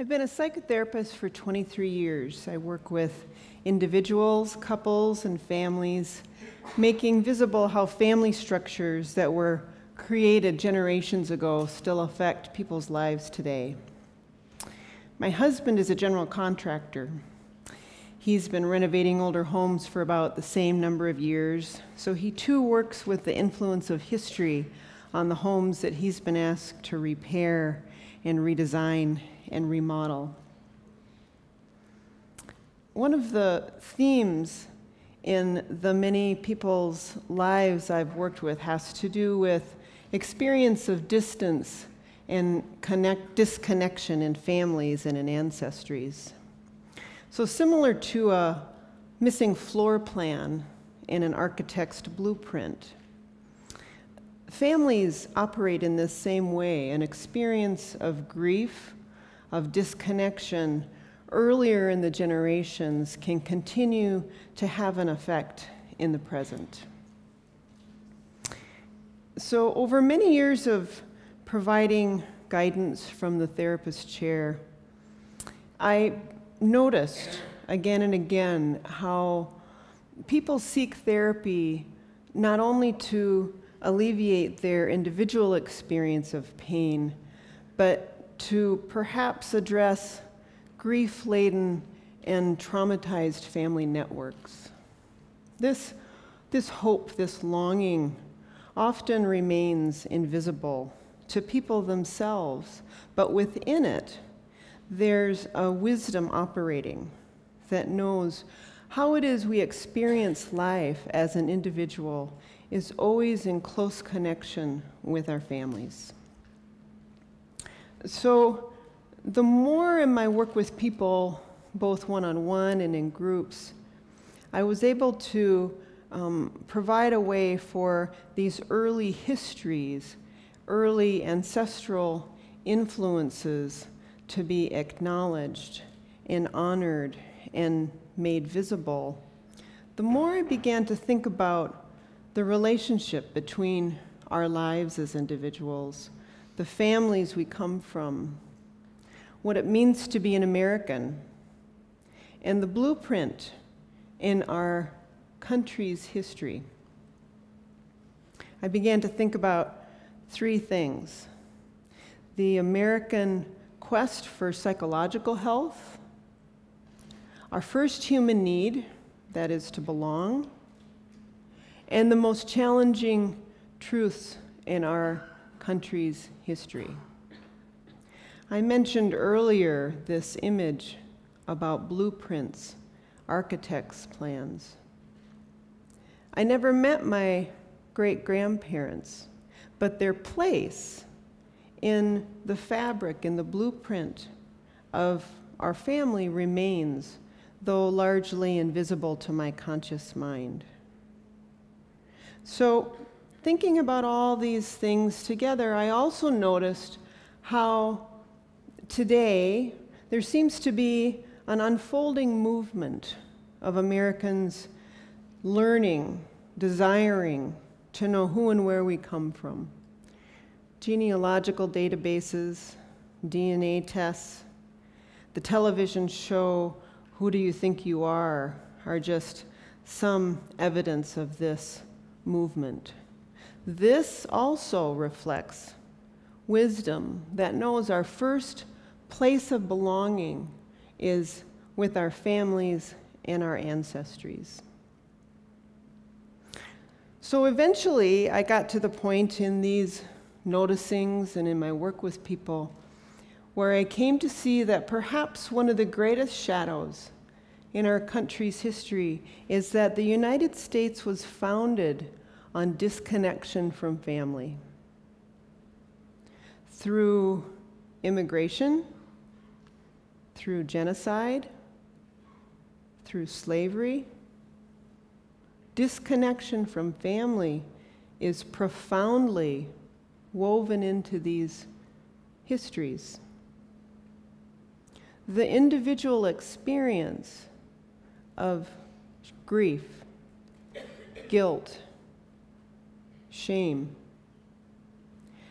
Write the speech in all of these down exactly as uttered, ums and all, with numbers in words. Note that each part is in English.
I've been a psychotherapist for twenty-three years. I work with individuals, couples, and families, making visible how family structures that were created generations ago still affect people's lives today. My husband is a general contractor. He's been renovating older homes for about the same number of years, so he too works with the influence of history on the homes that he's been asked to repair and redesign and remodel. One of the themes in the many people's lives I've worked with has to do with experience of distance and connect, disconnection in families and in ancestries. So similar to a missing floor plan in an architect's blueprint, families operate in this same way, an experience of grief, of disconnection earlier in the generations can continue to have an effect in the present. So over many years of providing guidance from the therapist chair, I noticed again and again how people seek therapy not only to alleviate their individual experience of pain, but to perhaps address grief-laden and traumatized family networks. This, this hope, this longing, often remains invisible to people themselves, but within it, there's a wisdom operating that knows how it is we experience life as an individual is always in close connection with our families. So the more in my work with people, both one-on-one and in groups, I was able to um, provide a way for these early histories, early ancestral influences to be acknowledged and honored and made visible. The more I began to think about the relationship between our lives as individuals, the families we come from, what it means to be an American, and the blueprint in our country's history, I began to think about three things: the American quest for psychological health, our first human need, that is to belong, and the most challenging truths in our country's history. I mentioned earlier this image about blueprints, architects' plans. I never met my great-grandparents, but their place in the fabric, in the blueprint of our family remains, though largely invisible to my conscious mind. So, thinking about all these things together, I also noticed how today there seems to be an unfolding movement of Americans learning, desiring to know who and where we come from. Genealogical databases, D N A tests, the television show "Who Do You Think You Are?" are just some evidence of this movement. This also reflects wisdom that knows our first place of belonging is with our families and our ancestries. So eventually, I got to the point in these noticings and in my work with people where I came to see that perhaps one of the greatest shadows in our country's history is that the United States was founded on disconnection from family through immigration, through genocide, through slavery. Disconnection from family is profoundly woven into these histories. The individual experience of grief, guilt, shame.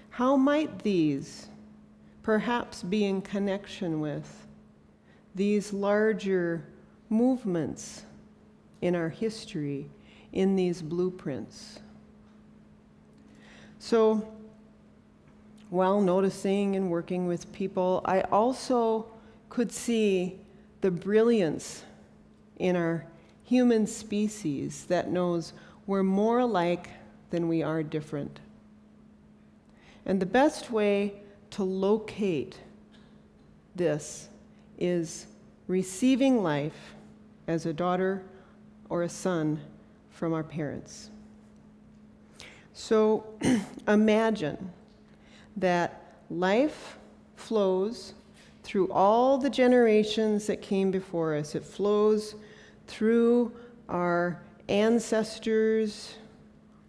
How might these, perhaps be in connection with these larger movements in our history, in these blueprints. So, while noticing and working with people, I also could see the brilliance in our human species that knows we're more alike than we are different. And the best way to locate this is receiving life as a daughter or a son from our parents. So imagine that life flows through all the generations that came before us. It flows through our ancestors,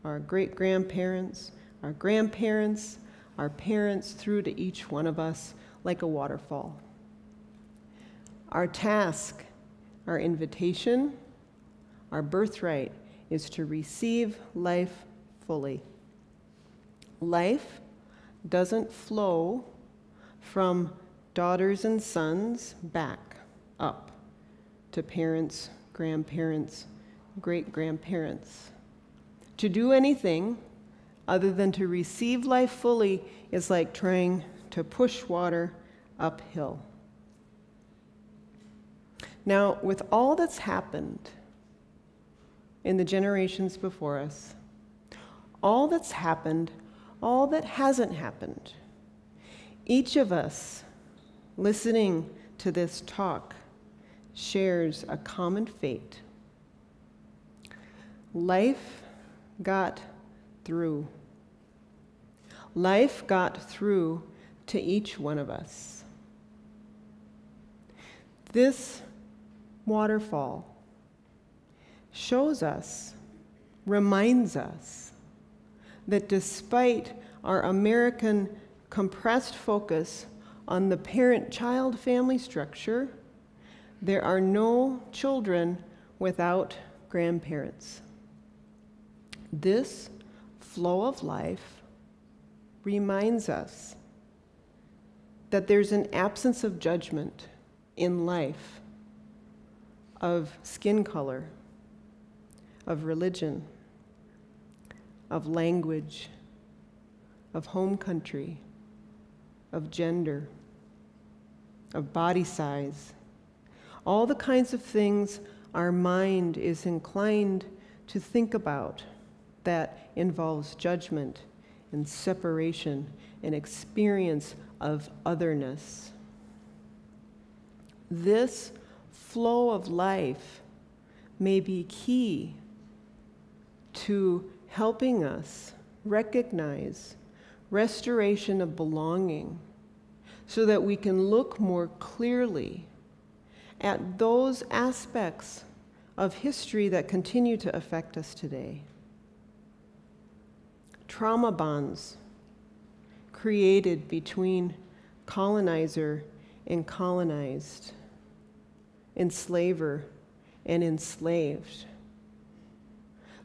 our great-grandparents, our grandparents, our parents, through to each one of us like a waterfall. Our task, our invitation, our birthright is to receive life fully. Life doesn't flow from daughters and sons back up to parents, grandparents, great-grandparents. To do anything other than to receive life fully is like trying to push water uphill. Now, with all that's happened in the generations before us, all that's happened, all that hasn't happened, each of us listening to this talk shares a common fate. Life got through. Life got through to each one of us. This waterfall shows us, reminds us, that despite our American compressed focus on the parent-child family structure, there are no children without grandparents. This flow of life reminds us that there's an absence of judgment in life, of skin color, of religion, of language, of home country, of gender, of body size, all the kinds of things our mind is inclined to think about that involves judgment and separation and experience of otherness. This flow of life may be key to helping us recognize restoration of belonging so that we can look more clearly at those aspects of history that continue to affect us today. Trauma bonds created between colonizer and colonized, enslaver and enslaved.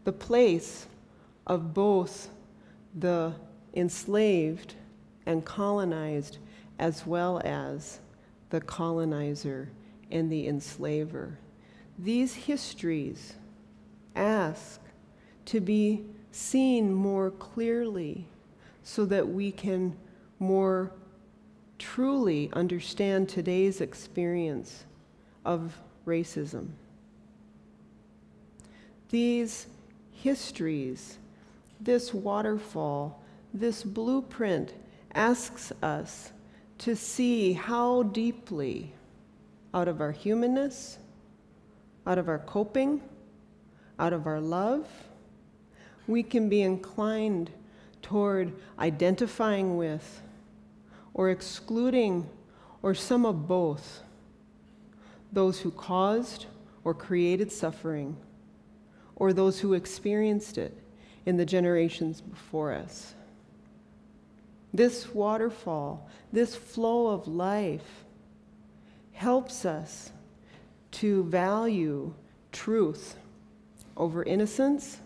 The place of both the enslaved and colonized, as well as the colonizer and the enslaver. These histories ask to be seen more clearly so that we can more truly understand today's experience of racism. These histories, this waterfall, this blueprint asks us to see how deeply, out of our humanness, out of our coping, out of our love, we can be inclined toward identifying with, or excluding, or some of both, those who caused or created suffering, or those who experienced it in the generations before us. This waterfall, this flow of life, helps us to value truth over innocence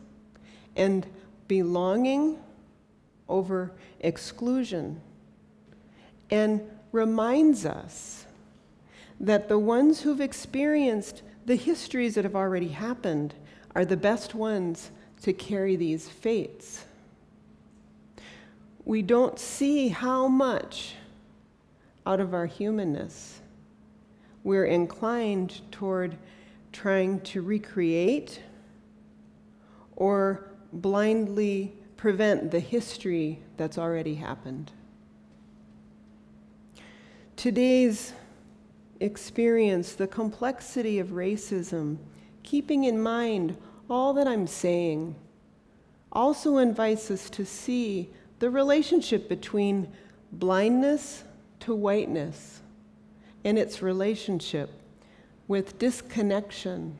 and belonging over exclusion, and reminds us that the ones who've experienced the histories that have already happened are the best ones to carry these fates. We don't see how much out of our humanness we're inclined toward trying to recreate or blindly prevent the history that's already happened. Today's experience, the complexity of racism, keeping in mind all that I'm saying, also invites us to see the relationship between blindness to whiteness and its relationship with disconnection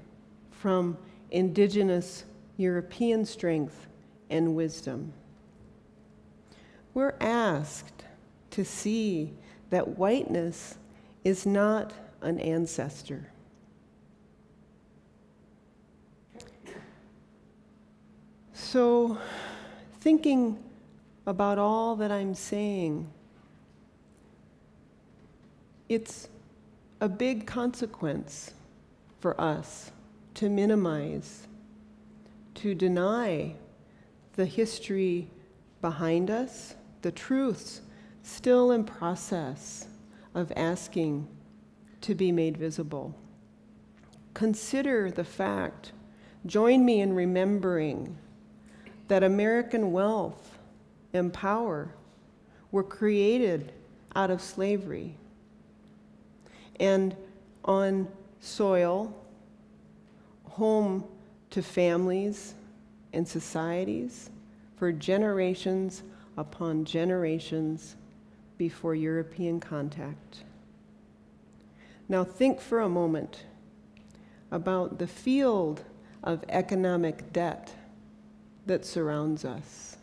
from indigenous European strength and wisdom. We're asked to see that whiteness is not an ancestor. So, thinking about all that I'm saying, it's a big consequence for us to minimize, to deny the history behind us, the truths still in process of asking to be made visible. Consider the fact, join me in remembering that American wealth and power were created out of slavery and on soil, home to families and societies for generations upon generations before European contact. Now think for a moment about the field of economic debt that surrounds us,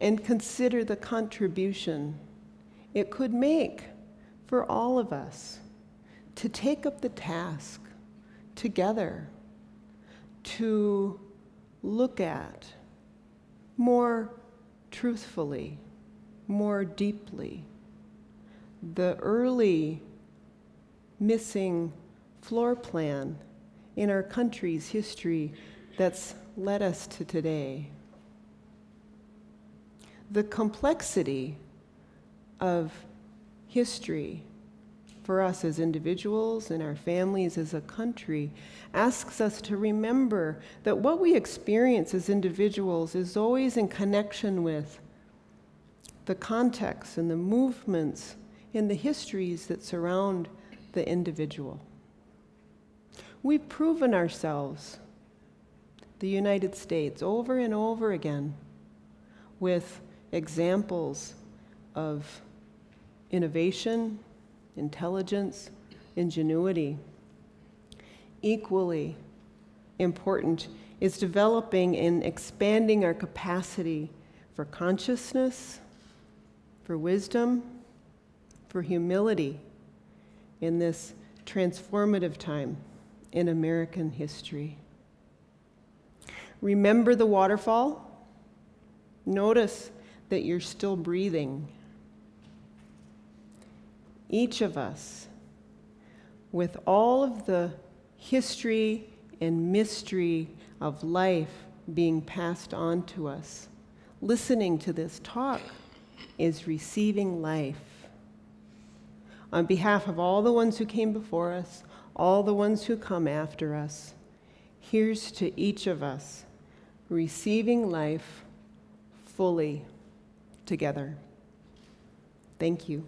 and consider the contribution it could make for all of us to take up the task together to look at more truthfully, more deeply, the early missing floor plan in our country's history that's led us to today. The complexity of history for us as individuals and our families as a country asks us to remember that what we experience as individuals is always in connection with the contexts and the movements and the histories that surround the individual. We've proven ourselves, the United States, over and over again with examples of innovation, intelligence, ingenuity. Equally important is developing and expanding our capacity for consciousness, for wisdom, for humility in this transformative time in American history. Remember the waterfall. Notice that you're still breathing. Each of us, with all of the history and mystery of life being passed on to us, listening to this talk is receiving life. On behalf of all the ones who came before us, all the ones who come after us, here's to each of us receiving life fully together. Thank you.